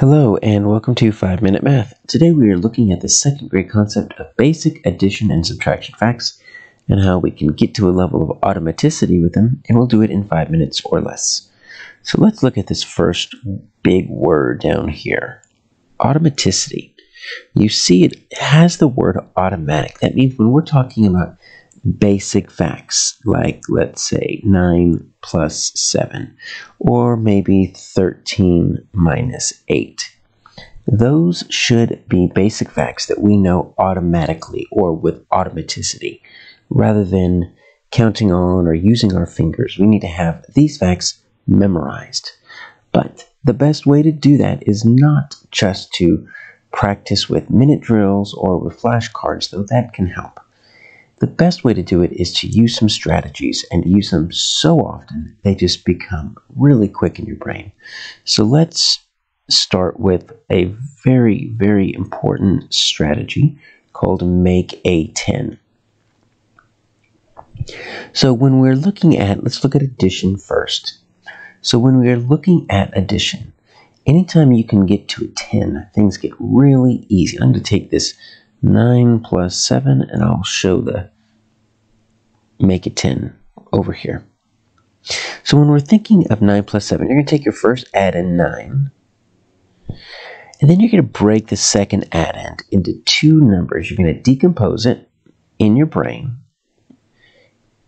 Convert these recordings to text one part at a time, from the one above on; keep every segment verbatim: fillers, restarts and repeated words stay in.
Hello and welcome to five minute Math. Today we are looking at the second grade concept of basic addition and subtraction facts and how we can get to a level of automaticity with them, and we'll do it in five minutes or less. So let's look at this first big word down here, automaticity. You see it has the word automatic. That means when we're talking about basic facts, like let's say nine plus seven, or maybe thirteen minus eight. Those should be basic facts that we know automatically or with automaticity, rather than counting on or using our fingers. We need to have these facts memorized. But the best way to do that is not just to practice with minute drills or with flashcards, though that can help. The best way to do it is to use some strategies, and use them so often they just become really quick in your brain. So let's start with a very, very important strategy called make a ten. So when we're looking at, let's look at addition first. So when we're looking at addition, anytime you can get to a ten, things get really easy. I'm going to take this nine plus seven and I'll show the make it ten over here. So when we're thinking of nine plus seven, you're going to take your first add-in nine, and then you're going to break the second add-in into two numbers. You're going to decompose it in your brain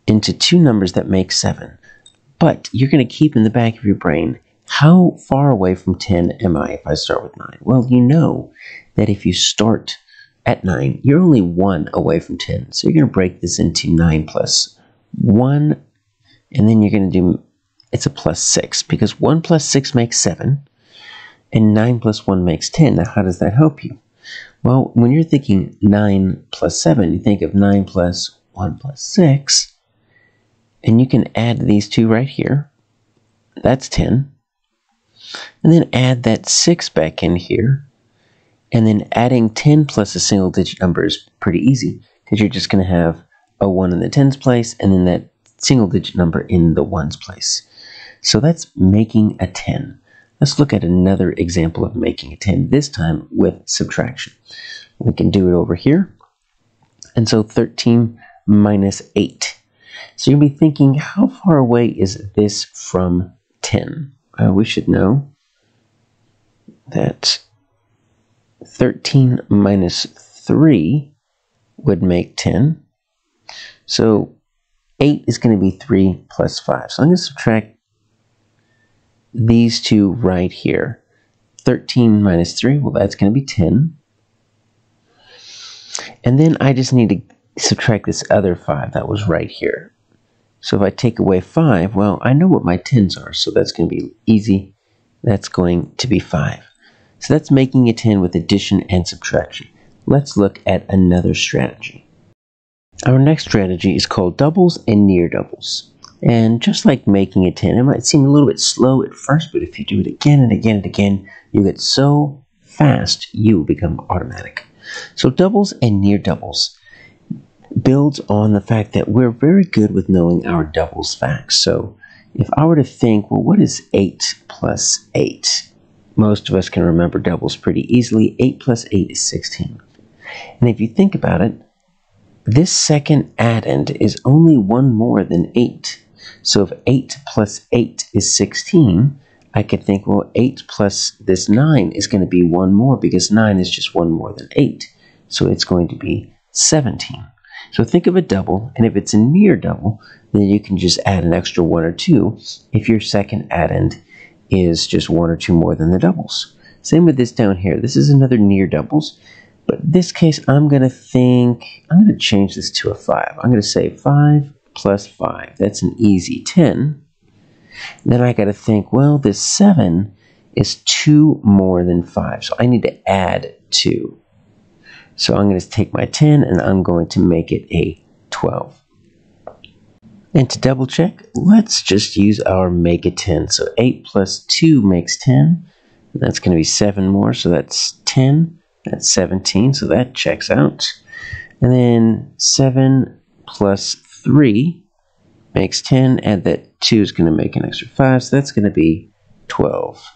into two numbers that make seven, but you're going to keep in the back of your brain, how far away from ten am I if I start with nine? Well, you know that if you start at nine, you're only one away from ten. So you're going to break this into nine plus one, and then you're going to do, it's a plus six, because one plus six makes seven, and nine plus one makes ten. Now, how does that help you? Well, when you're thinking nine plus seven, you think of nine plus one plus six, and you can add these two right here. That's ten. And then add that six back in here. And then adding ten plus a single digit number is pretty easy, because you're just going to have a one in the tens place and then that single digit number in the ones place. So that's making a ten. Let's look at another example of making a ten, this time with subtraction. We can do it over here. And so thirteen minus eight. So you'll be thinking, how far away is this from ten? Uh, we should know that thirteen minus three would make ten. So eight is going to be three plus five. So I'm going to subtract these two right here. thirteen minus three, well, that's going to be ten. And then I just need to subtract this other five that was right here. So if I take away five, well, I know what my tens are, so that's going to be easy. That's going to be five. So that's making a ten with addition and subtraction. Let's look at another strategy. Our next strategy is called doubles and near doubles. And just like making a ten, it might seem a little bit slow at first, but if you do it again and again and again, you get so fast, you become automatic. So doubles and near doubles builds on the fact that we're very good with knowing our doubles facts. So if I were to think, well, what is eight plus eight? Most of us can remember doubles pretty easily. eight plus eight is sixteen. And if you think about it, this second addend is only one more than eight. So if eight plus eight is sixteen, I could think, well, eight plus this nine is going to be one more, because nine is just one more than eight. So it's going to be seventeen. So think of a double, and if it's a near double, then you can just add an extra one or two if your second addend is just one or two more than the doubles. Same with this down here. This is another near doubles, but in this case, I'm going to think, I'm going to change this to a five. I'm going to say five plus five. That's an easy ten. Then I got to think, well, this seven is two more than five, so I need to add two. So I'm going to take my ten and I'm going to make it a twelve. And to double check, let's just use our make a ten. So eight plus two makes ten. That's going to be seven more, so that's ten. That's seventeen, so that checks out. And then seven plus three makes ten, and that two is going to make an extra five, so that's going to be twelve.